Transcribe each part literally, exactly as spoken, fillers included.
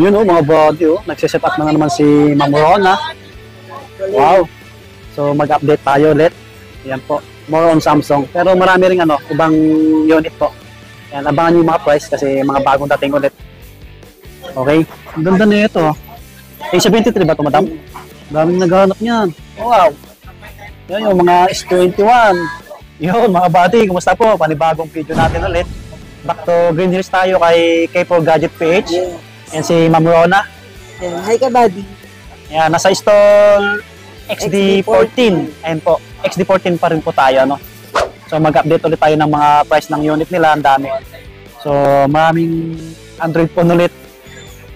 Yun o, mga brody o. Nagsiset up na naman si Ma'am Rona. Wow. So, mag-update tayo ulit. Ayan po. More on Samsung. Pero marami rin ano, ibang unit po. Ayan, abangan nyo yung mga price kasi mga bagong dating ulit. Okay. Ang ganda na ito. A seventy-three ba ito, madam? Daming naghahanap niyan. Wow. Yan yung mga S twenty-one. Yun, mga buddy, kumusta po? Panibagong video natin ulit. Back to Green Hills tayo kay Keypo Gadget P H. Yes. Yan si Ma'am Rona. Yeah. Hi ka, buddy. Yan, nasa stall X D fourteen. Ayan po, X D fourteen pa rin po tayo, ano? So, mag-update ulit tayo ng mga price ng unit nila. Ang dami. So, maraming Android phone ulit.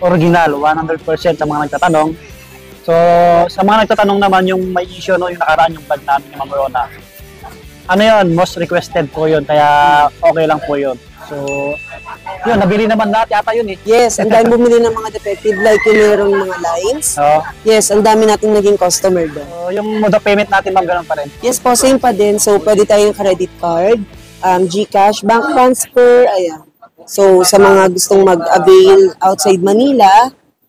Original, one hundred percent sa mga nagtatanong. So, sa mga nagtatanong naman yung may issue, no, yung nakaraan yung bag namin ni Ma'am Rona. Ano yun? Most requested po yun. Kaya, okay lang po yun. So, yun, nabili naman natin ata yun eh. Yes, ang dami bumili ng mga defective like yung mayroong mga lines. Oh. Yes, ang dami natin naging customer doon. So, yung mode of payment natin, ma'am, ganun pa rin? Yes po, same pa din. So, pwede tayong credit card, um, Gcash, bank transfer, ayan. So, sa mga gustong mag-avail outside Manila,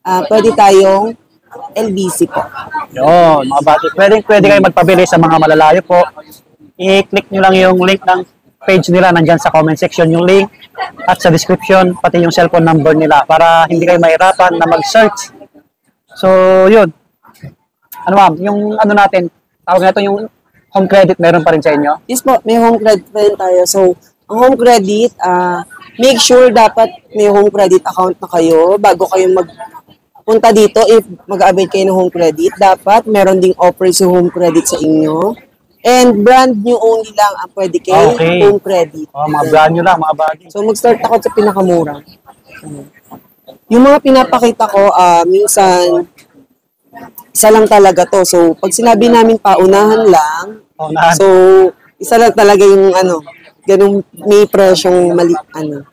uh, pwede tayong L B C po. Yun, mga bati. Pwede, pwede kayo magpabili sa mga malalayo po. I-click nyo lang yung link ng page nila, nandyan sa comment section yung link at sa description, pati yung cellphone number nila para hindi kayo mahirapan na mag-search. So, yun. Ano ma'am, yung ano natin, tawag na ito yung home credit, meron pa rin sa inyo? Yes po, may home credit pa rin tayo. So, ang home credit, uh, make sure dapat may home credit account na kayo bago kayo magpunta dito. If mag-avail kayo ng home credit, dapat meron ding offer si home credit sa inyo. And brand new only lang ang pwede kayo, okay. Home credit. Oh, mga brand new lang, mga bagay. So, mag-start ako sa pinakamura. Yung mga pinapakita ko, uh, minsan, isa lang talaga to. So, pag sinabi namin paunahan lang, paunahan. So, isa lang talaga yung ano, ganun may presyong mali, ano,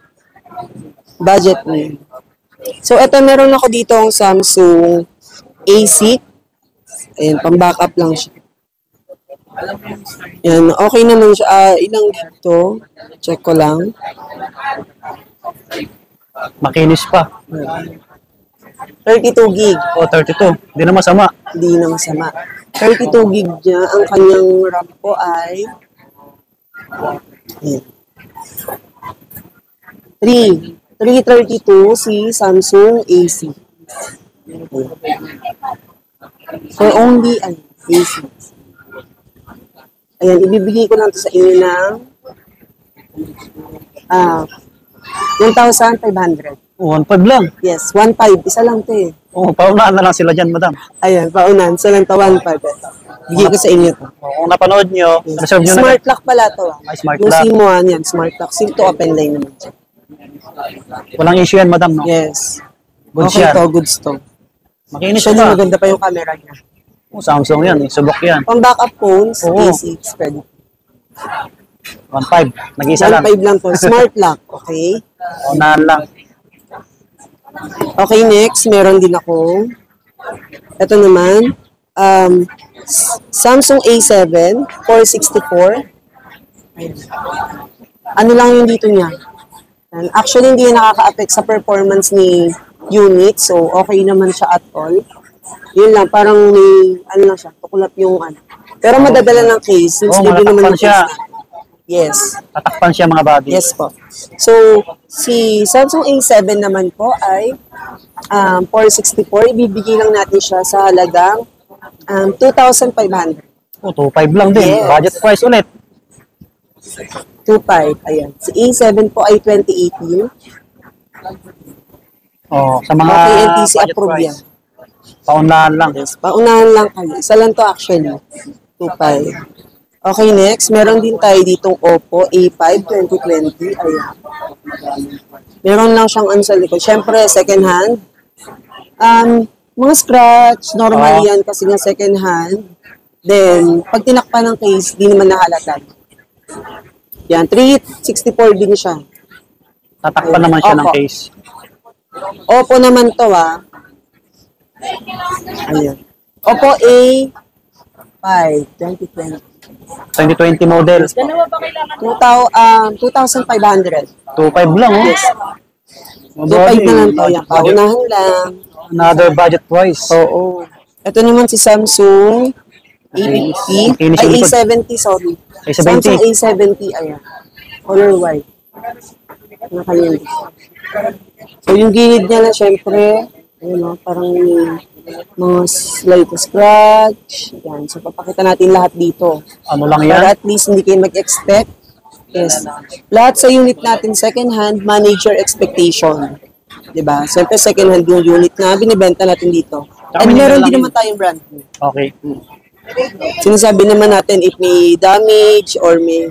budget niyo. So, eto meron ako dito ang Samsung A six. Ayan, pang-backup lang siya. Yan, okay naman siya. Uh, ilang dito? Check ko lang. Makinis pa. thirty-two gig. O, oh, thirty-two. Hindi na masama. Hindi na masama. thirty-two gig niya. Ang kanyang RAM po ay... three. three thirty-two si Samsung A C. For only an A six. Ayan, ibibigay ko lang ito sa inyo ng ah, one thousand five hundred. one thousand five hundred lang? Yes, one thousand five hundred. Isa lang ito eh. Oo, oh, paunahan na lang sila dyan, madam. Ayan, paunahan. Isa lang ito, one thousand five hundred. Bigay ko sa inyo ito. Kung napanood nyo, yes. Reserve nyo na. Smart lock pala ito. Ay, smart lock. Yung SIM one, yan, smart lock. SIM two, open line naman dyan. Walang issue yan, madam, no? Yes. Goods okay yan. Ito, goods ito. Makinis ito. Maganda pa yung camera niya. Oh, Samsung yan, eh. Subok yan. Pang backup phones, A six, pwede. one point five, nag-isa lang. one point five lang po, smart lock, okay? O, naan lang. Okay, next, meron din ako. Ito naman, um, Samsung A seven, four sixty-four. Ano lang yung dito niya? Actually, hindi nakaka-affect sa performance ni unit, so okay naman siya at all. Yun lang, parang may, ano lang siya, tukulap yung ano. Pero madadala ng case, since oh, hindi naman siya. Case. Yes. Tatakpan siya mga body. Yes po. So, si Samsung A seven naman po ay um, four sixty-four. Ibibigay lang natin siya sa halagang um, two thousand five hundred. Oh, two thousand five hundred lang din. Yes. Budget price ulit. two thousand five hundred, ayan. Si A seven po ay twenty eighteen. Oh, sa mga okay, N T C approved yan. Paunahan lang. Yes, paunahan lang kayo. Isa lang to actually. two point five. Okay, next. Meron din tayo ditong Oppo A five twenty twenty. Ayan. Meron lang siyang ano sa likod. Siyempre, second hand. Um, mga scratch, normal oh. Yan kasi nga second hand. Then, pag tinakpan ng case, di naman nahalatan. Yan, three sixty-four din siya. Tatakpan ayan. Naman siya Oppo. Ng case. Oppo naman to ah. Ayan. Oppo A five twenty twenty. twenty twenty model. Dalawa pa kailangan. two thousand five hundred. two thousand five lang oh. Yes. two five na lang to. Yan, paunahan lang. Another budget price. Oo. Ito naman si Samsung A fifty. Ay, A seventy, sorry. Samsung A seventy, ayan. Color white. Nakalimutan. So, yung gilid niya na, syempre, ano, parang mga slight scratch. Yan. So, papakita natin lahat dito. Ano lang yan? Para at least hindi kayo mag-expect. Yes. Lahat sa unit natin, second hand, manage your expectation. Diba? Siyempre, second hand yung unit na binibenta natin dito. At meron din naman tayong brand new. Okay. Hmm. Sinasabi naman natin if may damage or may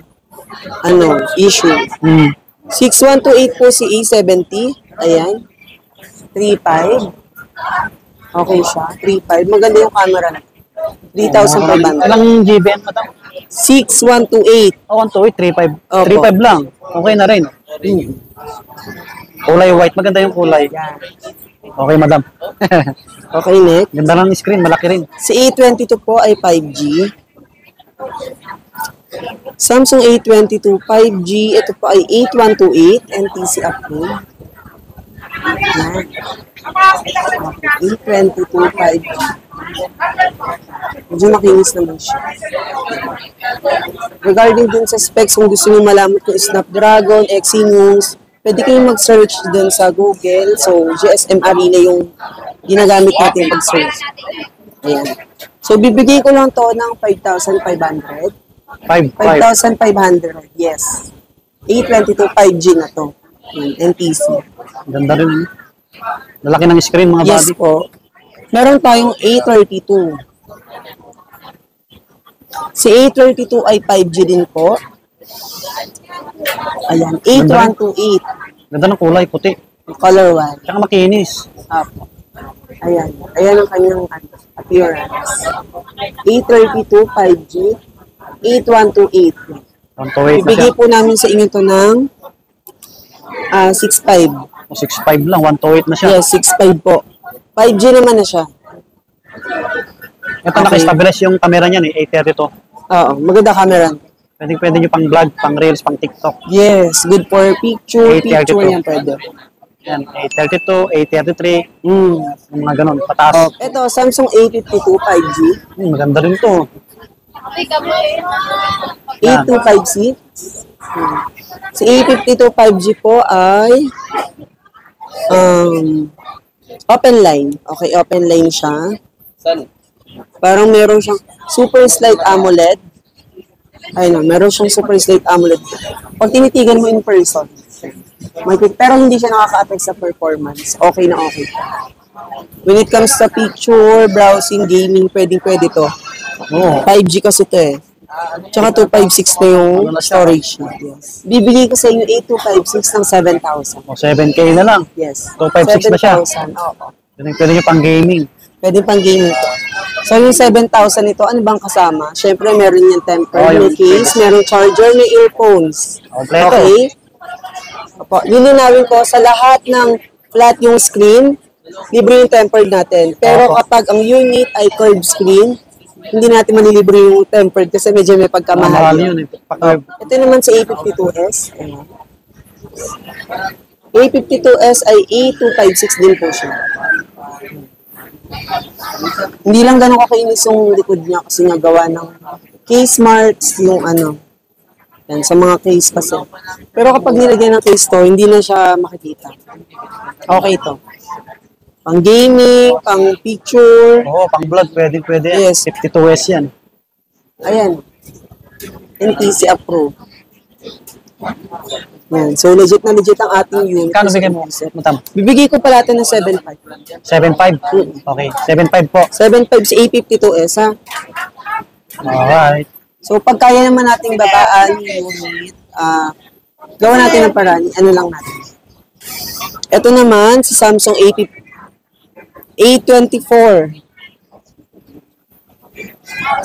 ano, issue. Hmm. six one two eight po si A seventy. Ayan. three five. Okay siya. three five. Maganda yung camera na. three thousand per band. Anong G B N pa daw? six one two eight. Oh, one two eight. three five. three five lang. Okay na rin. Hmm. Kulay white. Maganda yung kulay. Okay, madam. Okay, next. Ganda lang yung screen. Malaki rin. Si A twenty-two po ay five G. Samsung A twenty-two five G. Ito po ay eight one two eight. N T C update. A twenty-two five G. Medyo makinis naman siya. Regarding dun sa specs, kung gusto nyo malamot ko, Snapdragon, Exynos, pwede kayong mag-search dun sa Google. So, G S M Arena yung ginagamit natin pag-search. Ayan. So, bibigay ko lang to ng five thousand five hundred. five thousand five hundred, yes. A twenty-two five G na to. N T C. Ganda rin. Malaki ng screen, mga yes, buddy. Yes po. Meron tayong A thirty-two. Si A thirty-two ay five G din po. Ayan, eight one two eight. Ganda ng kulay, puti. Color one. Tsaka makinis. Apo. Ayan. Ayan ang kanyang appearance. A thirty-two five G. eight one two eight. Ibigay po namin sa inyo ito ng uh, six five. six five lang. one two eight na siya. Yes, six five po. five G naman na siya. Ito okay. Naka-stabilize yung camera niya ni eh, A thirty-two. Oo, maganda camera. Pwede, pwede nyo pang vlog, pang reels, pang TikTok. Yes, good for picture, A thirty-two. Picture yan pwede. Yan, A thirty-two, A thirty-three, mm, mga ganun, pataas. Okay. Ito, Samsung A fifty-two five G. Hmm, maganda rin to. A two five C. Hmm. Si A fifty-two five G po ay um, open line. Okay, open line siya. Saan? Parang meron siyang super slight AMOLED. Ayun, meron siyang super slight AMOLED. Pag tinitigan mo in person, pero hindi siya nakaka-affect sa performance. Okay na okay. When it comes to picture, browsing, gaming, pwedeng-pwede to. Oh. five G kasi to eh. Tsaka two fifty-six na yung storage niya. Yes. Bibili ko sa inyo A two fifty-six ng seven thousand. O, seven K na lang? Yes. two fifty-six na siya? seven thousand, oo. Pwede nyo pang gaming. Pwede pang gaming ito. So, yung seven thousand ito, ano bang kasama? Siyempre, meron yung temper, oh, yung case, meron charger, may earphones. Kompleto. Okay? Opo, nilinawin ko, sa lahat ng flat yung screen, libre yung tempered natin. Pero opo, kapag ang unit ay curved screen, hindi natin manilibre yung tempered kasi medyo may pagkamahal. Yun. Ito naman si A fifty-two S. A fifty-two S ay A two fifty-six din po siya. Hindi lang ganun kakainis yung likod niya kasi nga gawa ng case marks yung ano. Yan, sa mga case kasi. Pero kapag nilagyan ng case to, hindi na siya makikita. Okay to. Pang gaming, pang picture. Oo, pang vlog, pwede, pwede. Yes. fifty-two S yan. Ayan. N T C approved. Yan. So, legit na legit ang ating unit. Kano bigay mo? Matam. Bibigay ko pala natin ng seven five. seven five? Okay. seven five po. seven five si A fifty-two S, ha? Alright. So, pag kaya naman nating babaan yung unit, uh, gawa natin ng paraan. Ano lang natin. Ito naman, si Samsung A fifty-two. A twenty-four.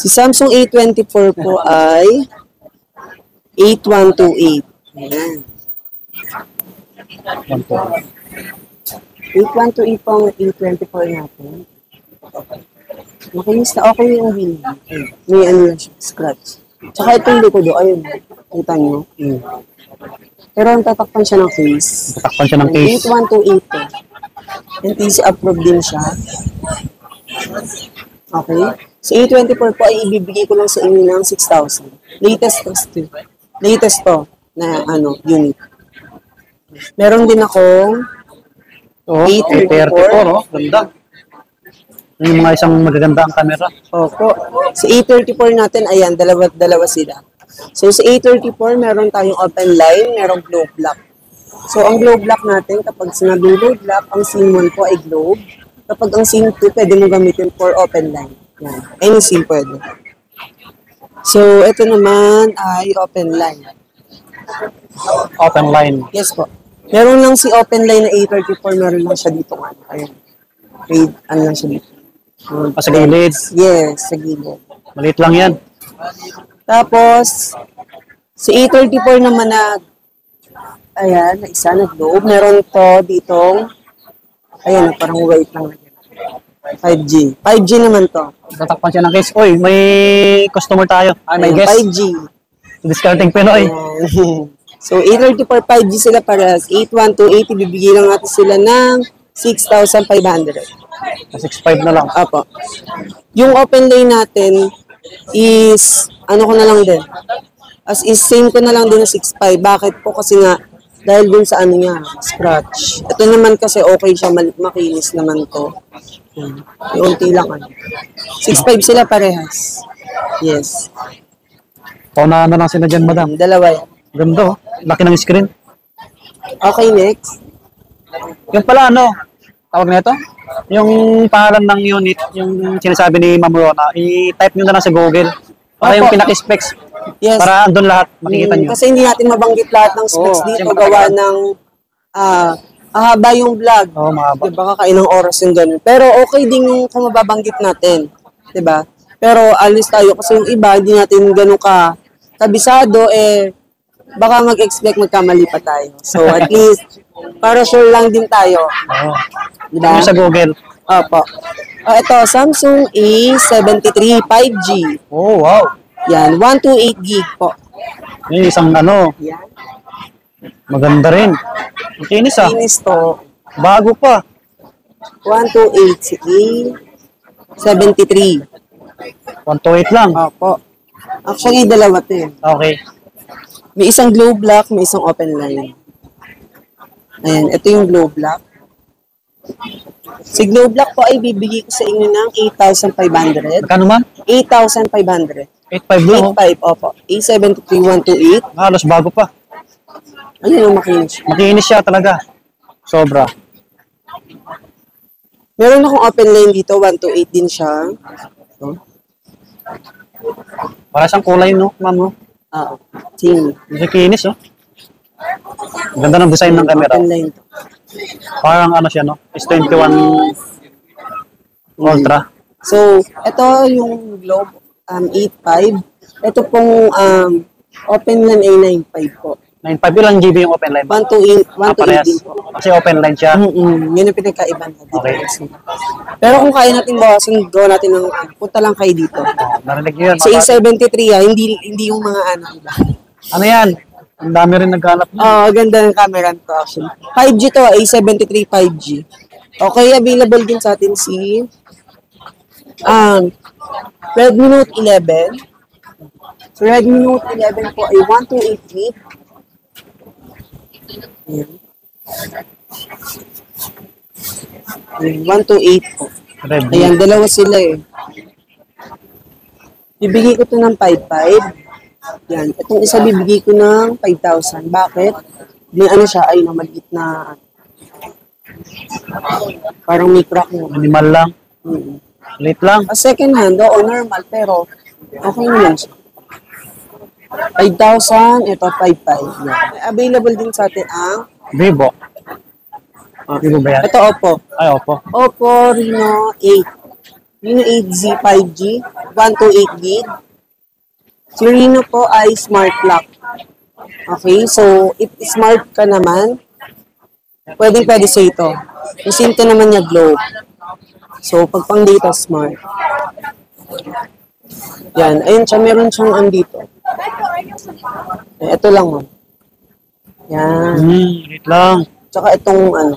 Si Samsung A twenty-four po ay eight one two eight. Ayan. eight one two eight po ang A twenty-four natin. Makinis na okay yung wheel. May ano lang siya, scratch. Tsaka itong likod, ayun, kita nyo. Pero tatakpan siya ng case. Tatakpan siya ng case. eight one two eight. N T C approved din siya. Okay. So, A twenty-four po ay ibibigay ko lang sa inyo ng six thousand. Latest to. Latest to na ano, unit. Meron din akong oh, A thirty-four. A thirty-four, no? Ganda. Yung mga isang magaganda ang camera. Opo. Sa A thirty-four natin, ayan, dalawa, dalawa sila. So, sa A thirty-four, meron tayong open line, merong globe black. So, ang globe black natin, kapag sinabing globe black, ang SIM one po ay globe. Kapag ang SIM two, pwede mo gamitin for open line. Yan. Any SIM pwede. So, ito naman ay open line. Open line? Yes po. Meron lang si open line na A thirty-four, meron lang siya dito. Ayan. Ayan lang siya dito. Um, pa sa gilid? Yes, sa gilid. Maliit lang yan. Tapos, si A thirty-four naman na, ayan, na isa na globe. Meron to ditong, ayan, parang white lang. five G. five G naman to. Tatakpan siya ng case. Uy, may customer tayo. Ah, may guest. five G. Discounting Pinoy. So, A thirty-four, five G sila para sa eight one two eight. Bibigay lang natin sila ng six thousand five hundred. six five na lang. Apo. Yung open lane natin is, ano ko na lang din. As is, same ko na lang din na six five. Bakit po? Kasi nga, dahil dun sa ano niya, scratch. Ito naman kasi okay siya, makinis naman to. Iunti lang ano. six five sila parehas. Yes. Pauna na lang sila dyan, madam. Dalawa yan. Ganda, oh. Laki ng screen. Okay, next. Yung pala, ano? Tawag na ito? Yung pangalan ng unit, yung sinasabi ni Ma'am Rona, i-type nyo na lang sa Google. Para opo, yung pinaka-specs. Yes. Para andun lahat, makikita nyo. Kasi hindi natin mabanggit lahat ng specs oh, dito. Gawa ng, ah, uh, haba yung vlog. Oo, oh, mahaba. Diba, kakainang oras yung ganun. Pero okay din yung kung mababanggit natin. Diba? Pero alis tayo kasi yung iba, hindi natin ganun ka kabisado, eh, baka mag-expect magkamali pa tayo. So, at least, para sure lang din tayo. Oo. Oh. Diba? Sa Google. Opo. O, oh, ito, Samsung A seventy-three five G. Oh, wow. Yan, one twenty-eight gig po. May isang ano. Yan. Maganda rin. Tinis ah. Tinis to. Bago pa. one twenty-eight A seventy-three. one twenty-eight lang? Opo. Actually, dalawa to yun. Okay. May isang glow black, may isang open line. Ayan, ito yung glow black. Si Glow Black po ay bibigay ko sa inyo ng eight thousand five hundred. Magkano man? eight thousand five hundred. eight thousand five hundred lang? eight thousand five hundred, opo. A seventy-three one twenty-eight. Halos bago pa. Ano yung makinis? Makinis siya talaga. Sobra. Meron akong open line dito, one twenty-eight din siya. Ito. Para siyang kulay, no, ma'am, no? Oo. Same. Makinis, no? Ganda ng design ng camera. Open line to. Parang ano siya, no? S twenty-one Ultra. So, ito yung Globe um, eight five. Ito pong um, open line ay ninety-five po. ninety-five, ilang G B yung open line? one twenty-eight po. Kasi open line siya? Mm -mm, yun yung pinagkaiban natin. Okay. Pero kung kaya natin bawasin, gawa natin ng punta lang kayo dito. Oh, narinig nyo yun. So, A seventy-three ha, hindi, hindi yung mga ano. Ano yan? Ang dami rin naghanap niya. Oo, oh, ganda ng camera nito actually. five G to, A seventy-three five G. Okay, available din sa atin si um, Redmi Note eleven. So, Redmi Note eleven po ay one twenty-eight gig. one twenty-eight po. Redmi. Ayan, dalawa sila eh. Bibigay ko to ng five five. Yan. Itong isa bibigay ko ng five thousand. Bakit? May ano siya, ay, maliit na parang may crack mo. Animal lang? Mm-hmm. Late lang? A second hand, oo, normal, pero okay na lang siya. five thousand, ito, five five. Yan. Available din sa atin ang Vivo. Okay. Vivo ba yan? Ito, Oppo. Ay, Oppo. Oppo Reno eight. Reno eight Z five G, one twenty-eight gig. Si Reno po ay smart lock. Okay, so if smart ka naman, pwedeng pwede sa ito. Isinto naman niya globe. So pag pang data smart. Yan, ayun siya, meron siyang andito. Ito lang mo. Yan. Hmm, wait lang. Tsaka itong ano,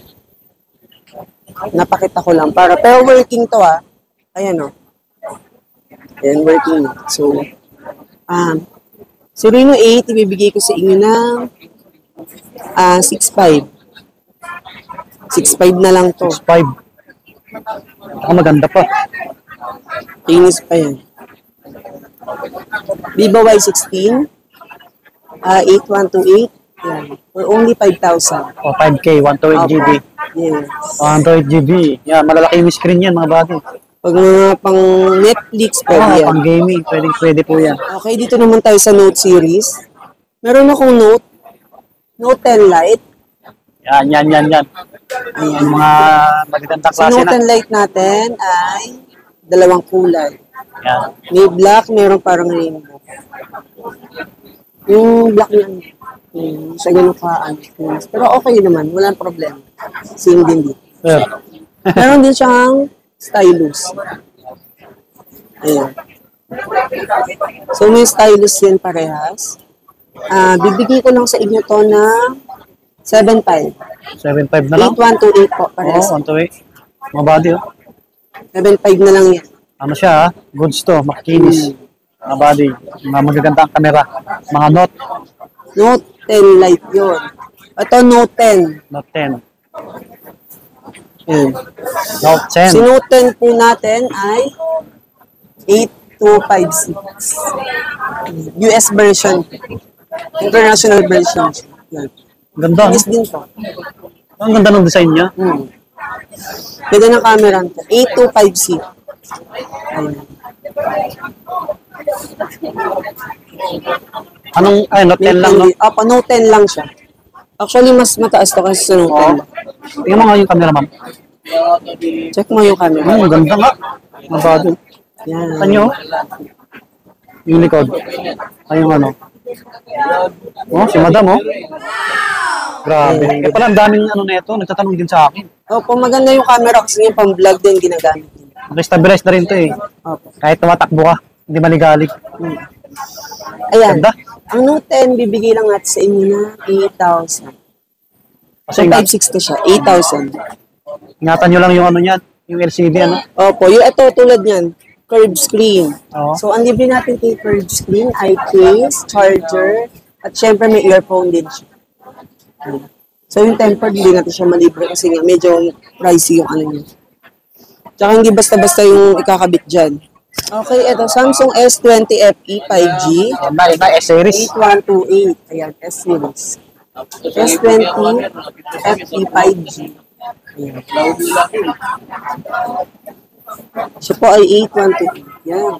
napakita ko lang para. Pero working to ah. Ayan o. Oh. Ayan, working. So, um, si Reno eight, ibibigay ko sa inyo ng uh, six five. six five na lang to. six five. Baka maganda pa. Tinis pa yan. Vivo Y sixteen. Uh, eight one two eight. Yan. For only five thousand. O, oh, five K. one twenty-eight GB. Yes. one twenty-eight GB. Yan, malalaki yung screen yan mga bati. Pag uh, pang Netflix, pwede ah, yan. Pang gaming, pwede, pwede po yan. Okay, dito naman tayo sa Note series. Meron akong Note. Note ten Lite. Yan, yan, yan, yan. Ayan. Yung mga magandang klase na. Sa Note ten Lite natin ay dalawang kulay. Yan. May black, mayroong parang rainbow. Yung black yan. Yung sa ganun ka. Pero okay naman. Walang problema. Same din dito. Yeah. Meron din siyang stylus. Ayan. So may stylus din parehas. Uh, bibigay ko lang sa inyo to na seven five. seven five na lang? eight one two eight po. Parehas. Oo, one two eight. Mga body, oh. seven five na lang yan. Ano siya, ah? Goods to. Makikinis. Hmm. Mga body. Mga magaganda ang camera. Mga Note. Note ten Lite yun. Ito, Note ten. Note ten. Hmm. Note ten. Si Note ten po natin ay eight two five six. U S version. International version. Yan. Ganda. Yes din to. Ang ganda ng design niya. Hmm. Ganda ng camera nito. eight two five C. Ayun. Anong, ay, Note ten lang, no? Opo, Note ten lang siya. Actually, mas mataas to kasi sa Note ten. Tingnan mo nga yung camera, ma'am. Check mo yung camera. Ang hmm, ganda nga. Masado. Yan. Tanyo. Yung likod. Ayun ano. Oh, si madam, oh. Grabe. Eh, eh pala, ang daming ano na ito. Nagtatanong din sa akin. Opo, maganda yung camera kasi yung pang-vlog din ginagamit. Restabilize na rin ito eh. Opo. Kahit tumatakbo ka, hindi maligalig. Hmm. Ayan. Ganda. Ang Note ten, bibigay lang natin sa inyo na eight thousand. So, five sixty siya. eight thousand. Ingatan nyo lang yung ano niyan. Yung L C D, ano? Opo. Yung ito, tulad niyan. Curved screen. Oo. So, ang libre natin kay curved screen, eye case, charger, at syempre may earphone din siya. So, yung tempered, hindi natin siya malibre kasi nga medyo pricey yung ano niya. Tsaka hindi basta-basta yung ikakabit dyan. Okay, ito, Samsung S twenty F E five G. Bye, bye, S-Series. eight one two eight. Ayan, S-Series. S twenty F E five G. Ayan. Siya po ay eight one two eight. Ayan.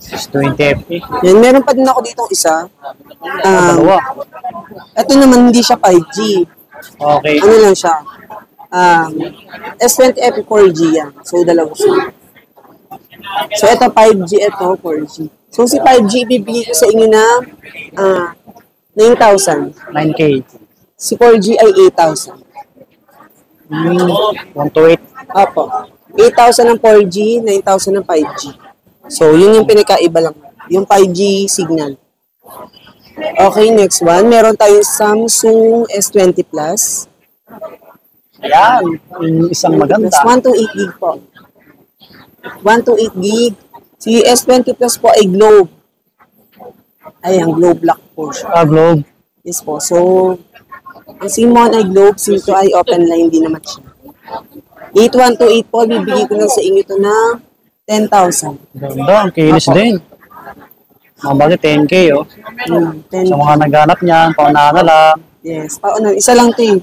S twenty F E. Yan, meron pa din ako dito isa. Um, ito naman hindi siya five G. Okay. Ano lang siya? Um, S twenty F E four G yan. So, dalawa siya. So, ito five G, ito four G. So, si five G, bibigay ko sa inyo na uh, nine thousand. nine K. Si four G ay eight thousand. Hmm, one two eight. Opo. eight thousand ang four G, nine thousand ang five G. So, yun yung pinakaiba lang. Yung five G signal. Okay, next one. Meron tayo Samsung S twenty Plus. Ayan. Yung isang maganda. one twenty-eight GB po. one twenty-eight GB. Si S twenty Plus po ay globe. Ayan, globe black po siya. Ah, globe. Yes po. So, ang SIM one ay globe, SIM two ay open line din naman siya. eight one two eight po. Bibigay ko lang sa inyo ito na ten thousand. Ganda. Ang kinis din. Mga bagay, ten K, oh. Mm, ten K. Sa mga naghanap niyan, pauna na lang. Yes, pauna. Isa lang ito, eh.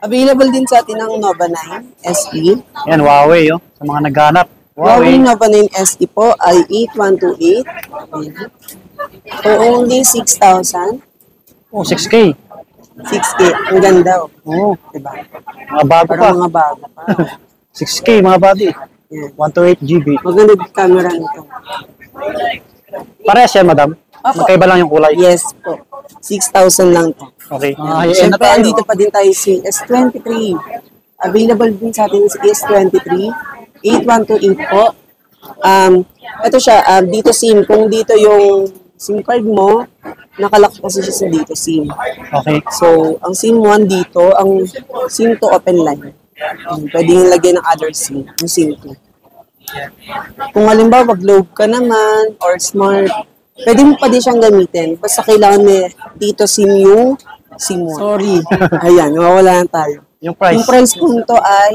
Available din sa atin ang Nova nine S E. Yan, Huawei, oh. Sa mga naghanap. Huawei. Huawei Nova nine S E po ay eight one two eight. For only six thousand. Oh, six K. six K. Ang ganda, oh. Oh. Diba? Mga bago Parang pa. mga bago pa. six K, mga body. Yan. one twenty-eight GB. Maganda yung camera nito. Parehas yan, madam? Opo. Magkaiba lang yung kulay? Yes po. six thousand lang po. Okay. Uh, Siyempre, andito pa din tayo si S twenty-three. Available din sa atin si S twenty-three. eight one two eight po. Um, ito siya, uh, dito SIM. Kung dito yung SIM card mo, nakalock kasi siya sa dito, SIM. Okay. So, ang SIM one dito, ang SIM two open line. Pwede yung lagay ng other SIM, yung SIM two. Kung halimbawa, globe ka naman, or smart, pwede mo pa din siyang gamitin. Basta kailangan may dito SIM yung SIM one. Sorry. Ayan, nawawala na tayo. Yung price? Yung price po nito ay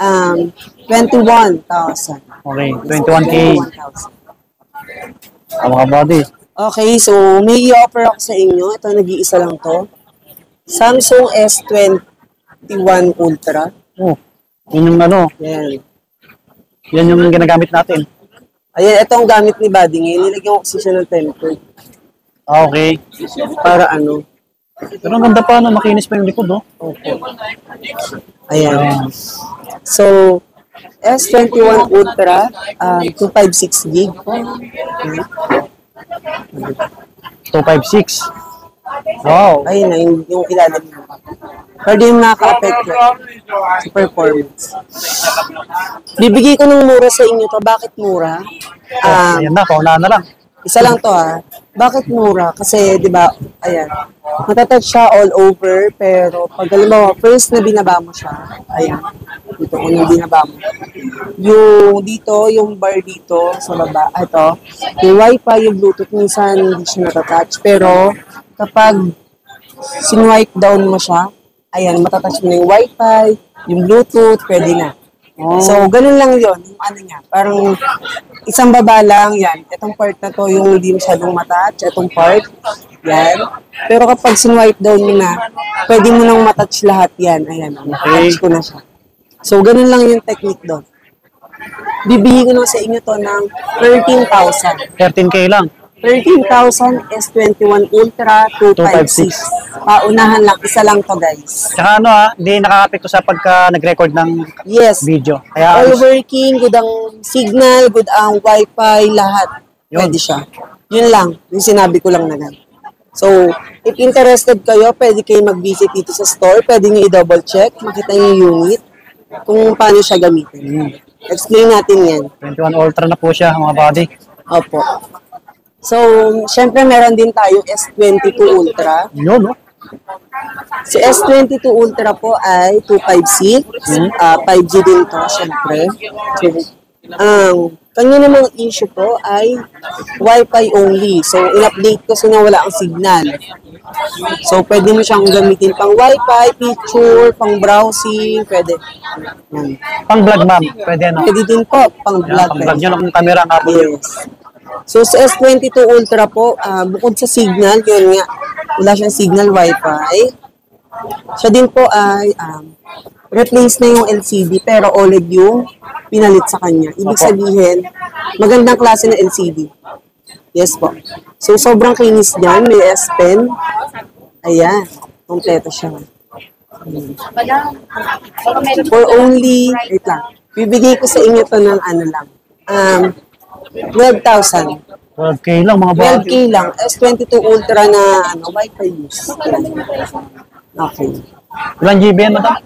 um, twenty-one thousand. Okay, twenty-one K. Ang mga body. Okay, so may i-offer ako sa inyo. Ito, nag-iisa lang to. Samsung S twenty-one Ultra. Oh, yun yung ano. Yan. Yan yung ginagamit natin. Ayan, ito ang gamit ni Buddy ngayon. Nilagyan ko kasi siya ng tempered. Ah, okay. Para ano. Pero ang ganda pa na makinis pa yung likod, no? Okay. Ayan. So, S twenty-one Ultra, um, two fifty-six gig. Okay. two fifty-six. Wow. Ayun na, yung, yung kilala niyo. Pwede yung nakaka-affect sa performance. Bibigay ko ng mura sa inyo to. Bakit mura? Um, Ayan na, paunahan na lang. Isa lang to ha. Bakit mura? Kasi, di ba, ayan, matatouch siya all over, pero pag halimbawa, first na binaba mo siya, ayan, dito, unang binaba mo. Yung dito, yung bar dito, sa baba, ito, yung wifi, yung bluetooth, minsan hindi siya natatouch, pero kapag sinwipe down mo siya, ayan, matatouch mo na yung wifi, yung bluetooth, pwede na. Oh. So, ganun lang yun. Yung ano niya, parang isang baba lang, yan. Itong part na to, yung hindi masyadong matouch. Itong part, yan. Pero kapag sinwipe down mo na, pwede mo nang matouch lahat yan. Ayan, matouch ko na siya. So, ganun lang yung technique doon. Bibigyan ko na sa inyo to ng thirteen thousand. thirteen K lang? thirteen thousand S twenty-one Ultra two fifty-six. Paunahan lang. Isa lang to, guys. Tsaka ano ha, hindi nakaka-apekto ko sa pagka nag-record ng yes. video. Kaya, all working, good ang signal, good ang wifi, lahat. Yun. Pwede siya. Yun lang. Yung sinabi ko lang na lang. So, if interested kayo, pwede kayo mag-visit dito sa store. Pwede nyo i-double check. Makita nyo yung unit. Kung paano siya gamitin. Hmm. Explain natin yan. twenty-one Ultra na po siya, mga buddy. Opo. So, syempre meron din tayo S twenty-two Ultra. Yun, no? Si S twenty-two Ultra po ay two fifty-six, hmm? uh, five G din to, syempre. So, ang um, kanya namang issue po ay Wi-Fi only. So, in-update kasi na wala ang signal. So, pwede mo siyang gamitin pang Wi-Fi, picture, pang browsing, pwede. Hmm. Pang vlog, ma'am? Pwede, no? Pwede din po, pang vlog. Pang vlog yun ang camera nga po. Yes. So, sa S twenty-two Ultra po, uh, bukod sa signal, yun nga, wala siyang signal wifi. Siya din po ay um, replace na yung L C D pero OLED yung pinalit sa kanya. Ibig sabihin, magandang klase ng L C D. Yes po. So, sobrang kinis niyan. May S Pen. Ayan. Kompleto siya. Hmm. For only, wait lang, bibigay ko sa inyo to ng ano lang. Um, twelve thousand. twelve K lang mga bata. twelve K lang. S twenty-two Ultra na ano, Wi-Fi use. Okay. Ilang G B yan mata?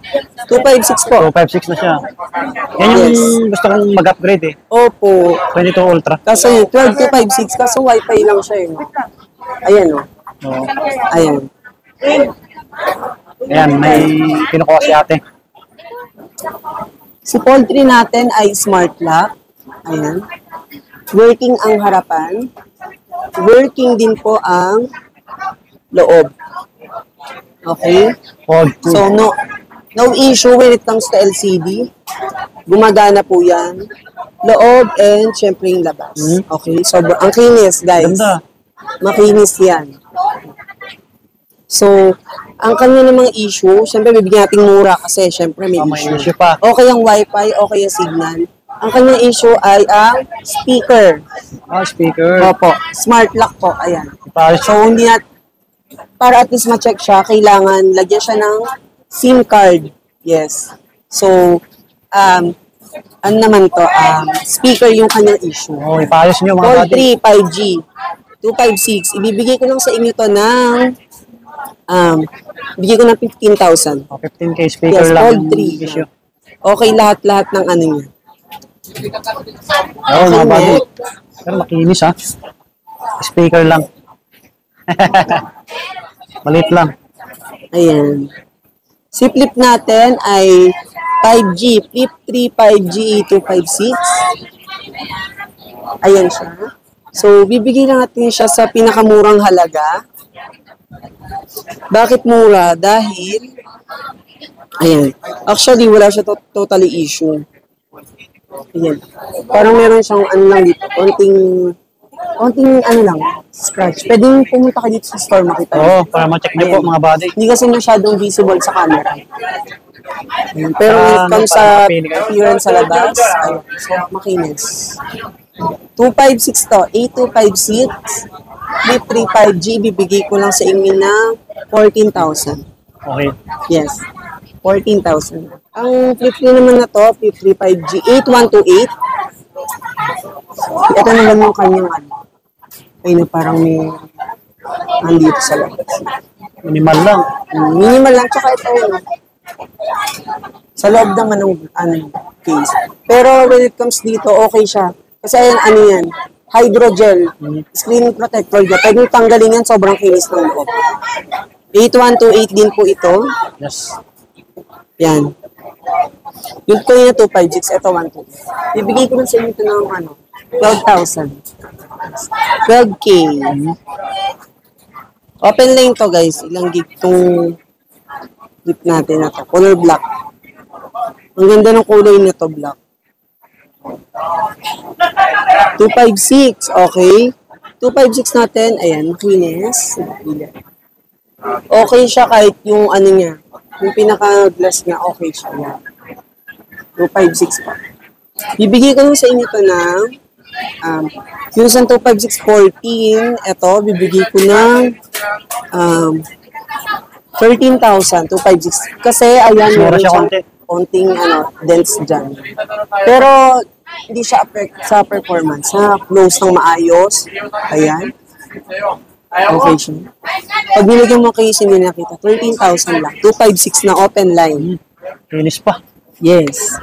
two fifty-six po. two fifty-six na siya. Yan yung yes. gusto kong mag-upgrade eh. Opo. twenty-two Ultra. Kaso yun, twelve two fifty-six. Kaso Wi-Fi lang siya yun. Ayan o. Oh. Ayan. Ayan, may kinukuha si ate. Si poultry natin ay smart lock. Ayan. Working ang harapan, working din po ang loob. Okay? So, no no issue when it comes to L C D. Gumagana po yan. Loob and syempre yung labas. Okay? So, ang kinis, guys. Makinis yan. So, ang kanya namang issue, syempre bibigyan natin mura kasi syempre may issue. Okay ang wifi, okay ang signal. Ang kanyang issue ay ang speaker. Ah, oh, speaker. Opo. Smart lock po. Ayan. So, hindi nat para at least ma-check siya, kailangan lagyan siya ng SIM card. Yes. So, um, ano naman to? Um, speaker yung kanyang issue. Oh, ipaayos nyo mga natin. four three five G. two fifty-six. Ibibigay ko lang sa inyo to ng um, ibigay ko ng fifteen thousand. Oh, fifteen K speaker yes, lang. Yes, okay, lahat-lahat ng ano niya. Oo, oh, mga bago. Pero makinis ha. Speaker lang. Malit lang. Ayan. Si flip natin ay five G. Flip three five G two fifty-six. Ayan siya. So, bibigyan natin siya sa pinakamurang halaga. Bakit mura? Dahil, ayan. Actually, wala siya to totally issue. Ayan. Parang meron siyang ano lang dito. Konting, konting ano lang, scratch. Pwedeng pumunta ka dito sa store makita. Oo, para ma-check niyo po mga buddy. Hindi kasi masyadong visible sa camera. Ayan. Pero uh, kung sa appearance sa labas, ayun, so makinis. two fifty-six to, eighty-two fifty-six. May three five G, bibigay ko lang sa inyo na fourteen thousand. Okay. Yes. fourteen thousand. Ang flip niya naman na to, flip three five G, eighty-one twenty-eight. Ito naman yung kanyang ano. Ay na parang may nandito sa labas. Minimal lang. Minimal lang, tsaka ito ano. Sa loob naman ng ano, case. Pero when it comes dito, okay siya. Kasi ayan, ano yan, hydrogel, screen protector. Pwede tanggalin yan, sobrang kinis ng loob. eighty-one twenty-eight din po ito. Yes. Yan. Yung ko yun na two fifty-six, ito one twenty-eight. Bibigay ko lang sa inyo ito ng ano, twelve thousand. twelve K. Open lane to guys. Ilang gig itong gig natin na ito. Color black. Ang ganda ng kulay na ito, black. two fifty-six, okay. two fifty-six natin, ayan, makinis. Okay siya kahit yung ano niya, yung pinaka-glass niya, okay siya. Ayan. two fifty-six pa. Bibigay ko sa inyo ito na, um, yung sa two fifty-six fourteen, ito, bibigay ko na, um, thirteen thousand, two fifty-six. Kasi, ayan, meron siyang konting, ano, dense dyan. Pero, hindi siya affect sa performance. Ha? Close ng maayos. Ayan. Okay siya. Pag binigyan mo kayo, hindi nakita. thirteen thousand lang. two fifty-six na open line. Finish pa. Yes.